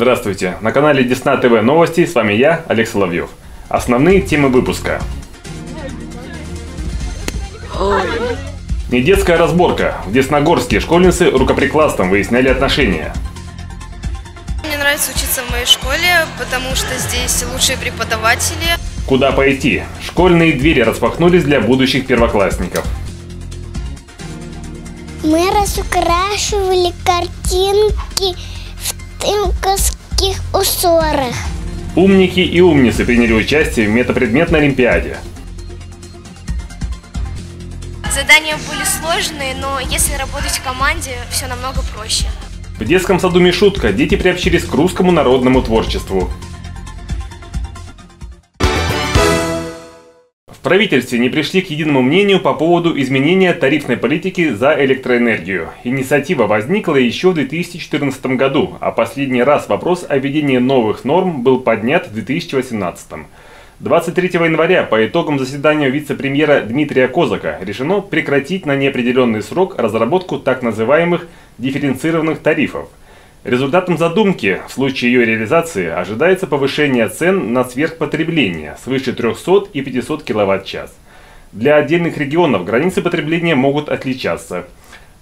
Здравствуйте! На канале Десна ТВ новости, с вами я, Олег Соловьев. Основные темы выпуска. Недетская разборка. В Десногорске школьницы рукоприкладством выясняли отношения. Мне нравится учиться в моей школе, потому что здесь лучшие преподаватели. Куда пойти? Школьные двери распахнулись для будущих первоклассников. Мы разукрашивали картинки в тымкосских узорах. Умники и умницы приняли участие в Метапредметной олимпиаде. Задания были сложные, но если работать в команде, все намного проще. В детском саду Мишутка дети приобщились к русскому народному творчеству. В правительстве не пришли к единому мнению по поводу изменения тарифной политики за электроэнергию. Инициатива возникла еще в 2014 году, а последний раз вопрос о введении новых норм был поднят в 2018. 23 января по итогам заседания вице-премьера Дмитрия Козака решено прекратить на неопределенный срок разработку так называемых дифференцированных тарифов. Результатом задумки в случае ее реализации ожидается повышение цен на сверхпотребление свыше 300 и 500 кВт/ч. Для отдельных регионов границы потребления могут отличаться.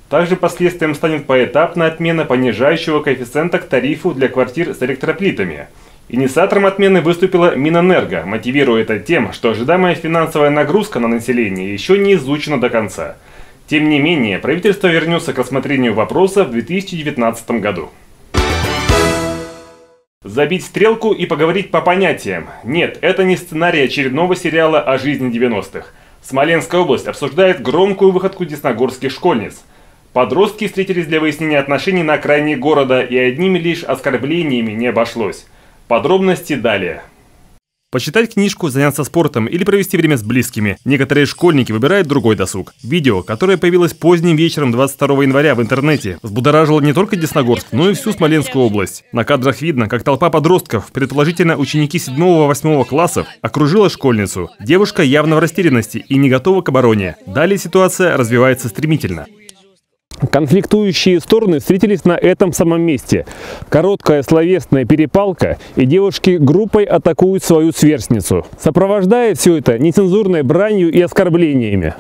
Также последствием станет поэтапная отмена понижающего коэффициента к тарифу для квартир с электроплитами. Инициатором отмены выступила Минэнерго, мотивируя это тем, что ожидаемая финансовая нагрузка на население еще не изучена до конца. Тем не менее, правительство вернется к рассмотрению вопроса в 2019 году. Забить стрелку и поговорить по понятиям. Нет, это не сценарий очередного сериала о жизни 90-х. Смоленская область обсуждает громкую выходку десногорских школьниц. Подростки встретились для выяснения отношений на окраине города, и одними лишь оскорблениями не обошлось. Подробности далее. Почитать книжку, заняться спортом или провести время с близкими. Некоторые школьники выбирают другой досуг. Видео, которое появилось поздним вечером 22 января в интернете, взбудоражило не только Десногорск, но и всю Смоленскую область. На кадрах видно, как толпа подростков, предположительно ученики 7-8 классов, окружила школьницу. Девушка явно в растерянности и не готова к обороне. Далее ситуация развивается стремительно. Конфликтующие стороны встретились на этом самом месте. Короткая словесная перепалка, и девушки группой атакуют свою сверстницу, сопровождая все это нецензурной бранью и оскорблениями.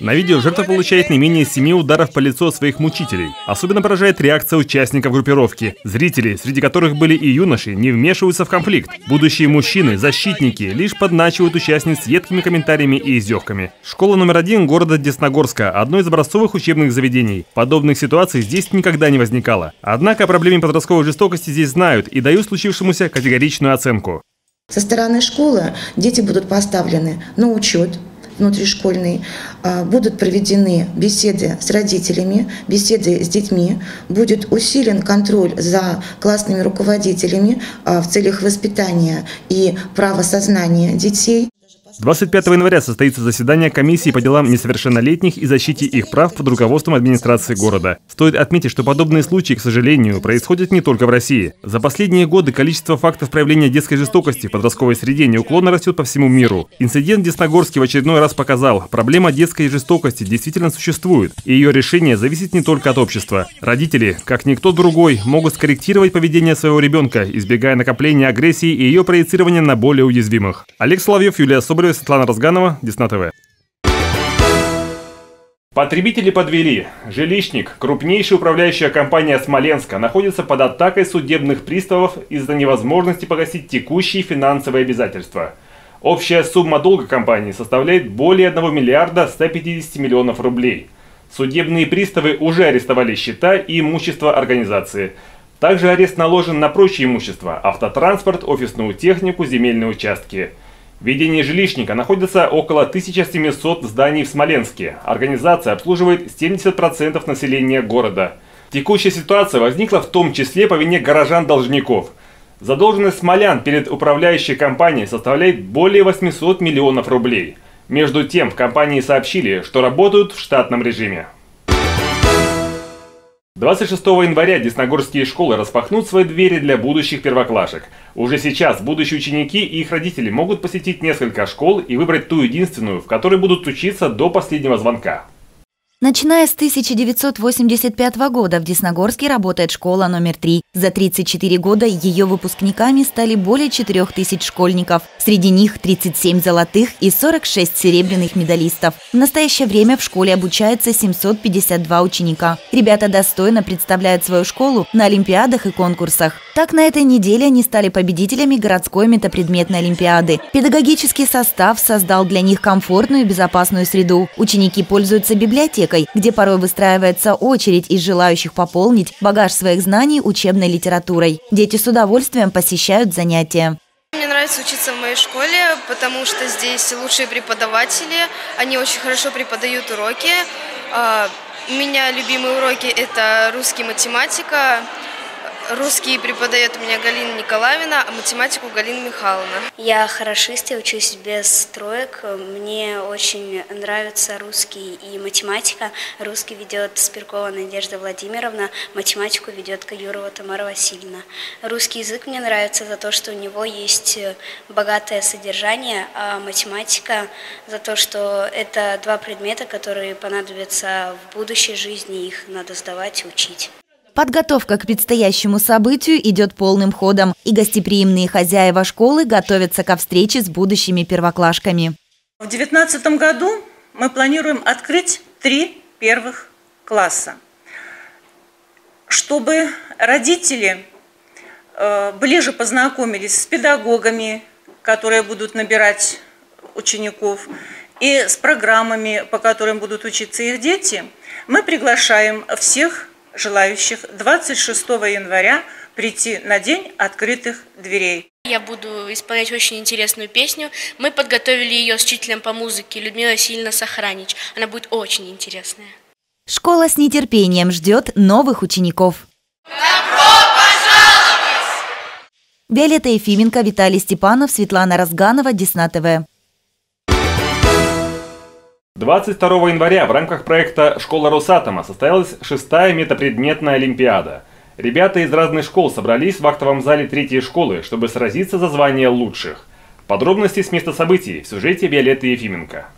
На видео жертва получает не менее 7 ударов по лицу от своих мучителей. Особенно поражает реакция участников группировки. Зрители, среди которых были и юноши, не вмешиваются в конфликт. Будущие мужчины, защитники, лишь подначивают участниц едкими комментариями и издевками. Школа №1 города Десногорска – одно из образцовых учебных заведений. Подобных ситуаций здесь никогда не возникало. Однако о проблеме подростковой жестокости здесь знают и дают случившемуся категоричную оценку. Со стороны школы дети будут поставлены на учет внутришкольный, будут проведены беседы с родителями, беседы с детьми, будет усилен контроль за классными руководителями в целях воспитания и правосознания детей. 25 января состоится заседание комиссии по делам несовершеннолетних и защите их прав под руководством администрации города. Стоит отметить, что подобные случаи, к сожалению, происходят не только в России. За последние годы количество фактов проявления детской жестокости в подростковой среде неуклонно растет по всему миру. Инцидент в Десногорске в очередной раз показал, проблема детской жестокости действительно существует, и ее решение зависит не только от общества. Родители, как никто другой, могут скорректировать поведение своего ребенка, избегая накопления агрессии и ее проецирования на более уязвимых. Олег Соловьев, Юлия Соборова, Светлана Разгонова, Десна ТВ. Потребители подвели. Жилищник, крупнейшая управляющая компания Смоленска, находится под атакой судебных приставов из-за невозможности погасить текущие финансовые обязательства. Общая сумма долга компании составляет более 1 миллиарда 150 миллионов рублей. Судебные приставы уже арестовали счета и имущество организации. Также арест наложен на прочее имущество – автотранспорт, офисную технику, земельные участки. В ведении жилищника находится около 1700 зданий в Смоленске. Организация обслуживает 70% населения города. Текущая ситуация возникла в том числе по вине горожан-должников. Задолженность смолян перед управляющей компанией составляет более 800 миллионов рублей. Между тем, в компании сообщили, что работают в штатном режиме. 26 января десногорские школы распахнут свои двери для будущих первоклашек. Уже сейчас будущие ученики и их родители могут посетить несколько школ и выбрать ту единственную, в которой будут учиться до последнего звонка. Начиная с 1985 года в Десногорске работает школа номер 3. За 34 года ее выпускниками стали более 4000 школьников. Среди них 37 золотых и 46 серебряных медалистов. В настоящее время в школе обучается 752 ученика. Ребята достойно представляют свою школу на олимпиадах и конкурсах. Так, на этой неделе они стали победителями городской метапредметной олимпиады. Педагогический состав создал для них комфортную и безопасную среду. Ученики пользуются библиотекой, где порой выстраивается очередь из желающих пополнить багаж своих знаний учебной литературой. Дети с удовольствием посещают занятия. Мне нравится учиться в моей школе, потому что здесь лучшие преподаватели, они очень хорошо преподают уроки. У меня любимые уроки – это русский, математика. Русский преподает у меня Галина Николаевна, а математику Галина Михайловна. Я хорошист, я учусь без троек. Мне очень нравятся русский и математика. Русский ведет Спиркова Надежда Владимировна, математику ведет Каюрова Тамара Васильевна. Русский язык мне нравится за то, что у него есть богатое содержание, а математика за то, что это два предмета, которые понадобятся в будущей жизни, их надо сдавать и учить. Подготовка к предстоящему событию идет полным ходом, и гостеприимные хозяева школы готовятся ко встрече с будущими первоклашками. В 2019 году мы планируем открыть 3 первых класса, чтобы родители ближе познакомились с педагогами, которые будут набирать учеников, и с программами, по которым будут учиться их дети. Мы приглашаем всех желающих 26 января прийти на день открытых дверей. Я буду исполнять очень интересную песню. Мы подготовили ее с учителем по музыке Людмилой Васильевной Сохранич. Она будет очень интересная. Школа с нетерпением ждет новых учеников. Добро пожаловать! Виолетта Ефименко, Виталий Степанов, Светлана Разгонова, Десна ТВ. 22 января в рамках проекта «Школа Росатома» состоялась 6-я метапредметная олимпиада. Ребята из разных школ собрались в актовом зале 3-й школы, чтобы сразиться за звание лучших. Подробности с места событий в сюжете Виолетты Ефименко.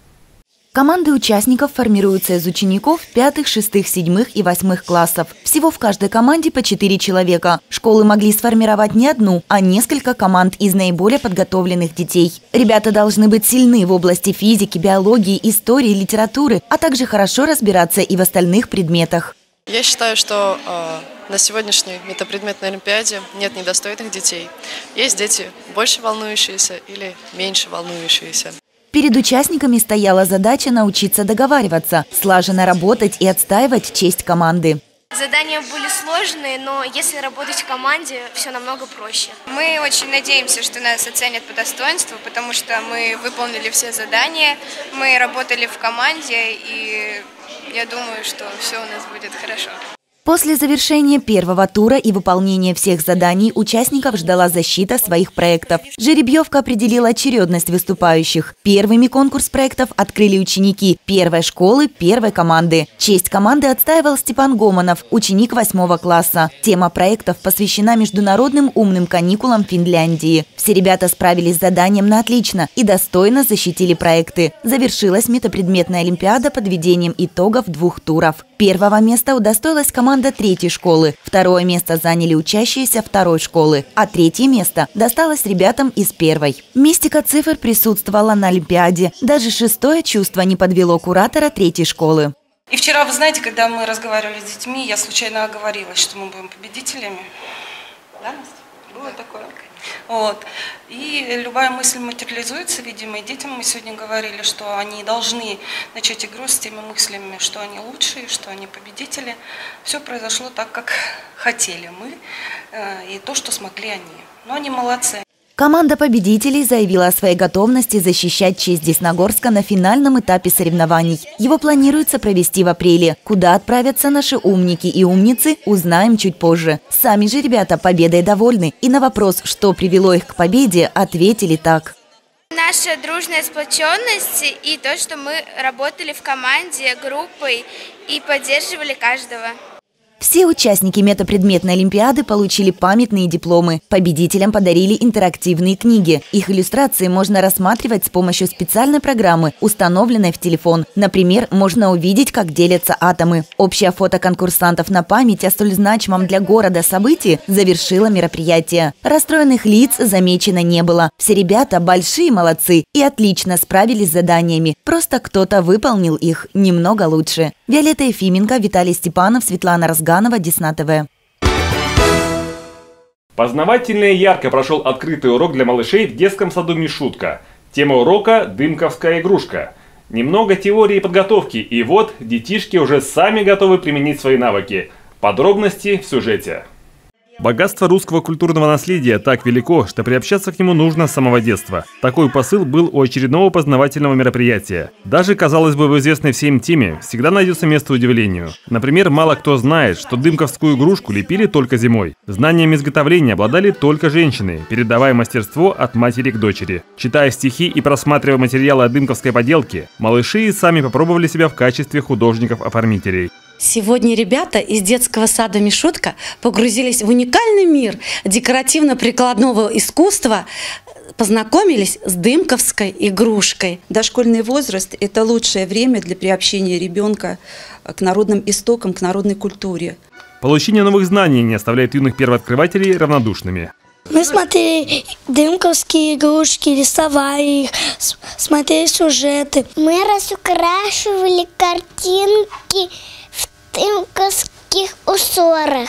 Команды участников формируются из учеников 5-х, 6-х, 7-х и 8-х классов. Всего в каждой команде по 4 человека. Школы могли сформировать не одну, а несколько команд из наиболее подготовленных детей. Ребята должны быть сильны в области физики, биологии, истории, литературы, а также хорошо разбираться и в остальных предметах. Я считаю, что на сегодняшней метапредметной олимпиаде нет недостойных детей. Есть дети больше волнующиеся или меньше волнующиеся. Перед участниками стояла задача научиться договариваться, слаженно работать и отстаивать честь команды. Задания были сложные, но если работать в команде, все намного проще. Мы очень надеемся, что нас оценят по достоинству, потому что мы выполнили все задания, мы работали в команде, и я думаю, что все у нас будет хорошо. После завершения первого тура и выполнения всех заданий участников ждала защита своих проектов. Жеребьевка определила очередность выступающих. Первыми конкурс проектов открыли ученики первой школы, первой команды. Честь команды отстаивал Степан Гомонов, ученик 8 класса. Тема проектов посвящена международным умным каникулам Финляндии. Все ребята справились с заданием на отлично и достойно защитили проекты. Завершилась метапредметная олимпиада подведением итогов 2 туров. Первого места удостоилась команда 3-й школы, второе место заняли учащиеся 2-й школы, а 3-е место досталось ребятам из 1-й. Мистика цифр присутствовала на олимпиаде. Даже 6-е чувство не подвело куратора 3-й школы. И вчера, вы знаете, когда мы разговаривали с детьми, я случайно оговорилась, что мы будем победителями. Да, Настя? Было такое? Вот. И любая мысль материализуется, видимо, и детям мы сегодня говорили, что они должны начать игру с теми мыслями, что они лучшие, что они победители. Все произошло так, как хотели мы, и то, что смогли они. Но они молодцы. Команда победителей заявила о своей готовности защищать честь Десногорска на финальном этапе соревнований. Его планируется провести в апреле. Куда отправятся наши умники и умницы, узнаем чуть позже. Сами же ребята победой довольны. И на вопрос, что привело их к победе, ответили так. Наша дружная сплоченность и то, что мы работали в команде, группой и поддерживали каждого. Все участники метапредметной олимпиады получили памятные дипломы. Победителям подарили интерактивные книги. Их иллюстрации можно рассматривать с помощью специальной программы, установленной в телефон. Например, можно увидеть, как делятся атомы. Общее фото конкурсантов на память о столь значимом для города событии завершило мероприятие. Расстроенных лиц замечено не было. Все ребята большие молодцы и отлично справились с заданиями. Просто кто-то выполнил их немного лучше. Виолетта Ефименко, Виталий Степанов, Светлана Разгонова, Десна ТВ. Познавательно и ярко прошел открытый урок для малышей в детском саду «Мишутка». Тема урока – дымковская игрушка. Немного теории и подготовки, и вот детишки уже сами готовы применить свои навыки. Подробности в сюжете. Богатство русского культурного наследия так велико, что приобщаться к нему нужно с самого детства. Такой посыл был у очередного познавательного мероприятия. Даже, казалось бы, в известной всем теме всегда найдется место удивлению. Например, мало кто знает, что дымковскую игрушку лепили только зимой. Знанием изготовления обладали только женщины, передавая мастерство от матери к дочери. Читая стихи и просматривая материалы о дымковской поделке, малыши сами попробовали себя в качестве художников-оформителей. Сегодня ребята из детского сада «Мишутка» погрузились в уникальный мир декоративно-прикладного искусства, познакомились с дымковской игрушкой. Дошкольный возраст – это лучшее время для приобщения ребенка к народным истокам, к народной культуре. Получение новых знаний не оставляет юных первооткрывателей равнодушными. Мы смотрели дымковские игрушки, рисовали их, смотрели сюжеты. Мы разукрашивали картинки в дымковских узорах.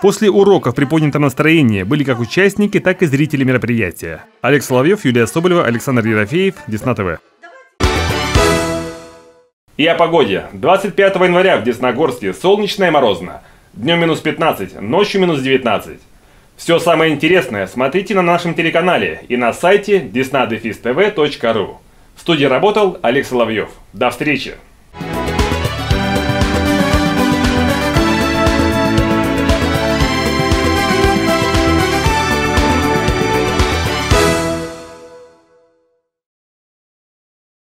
После уроков при поднятом настроении были как участники, так и зрители мероприятия. Олег Соловьев, Юлия Соболева, Александр Ерофеев, Десна ТВ. И о погоде. 25 января в Десногорске солнечно и морозно. Днем минус 15, ночью минус 19. Все самое интересное смотрите на нашем телеканале и на сайте desnadefistv.ru. В студии работал Олег Соловьев. До встречи!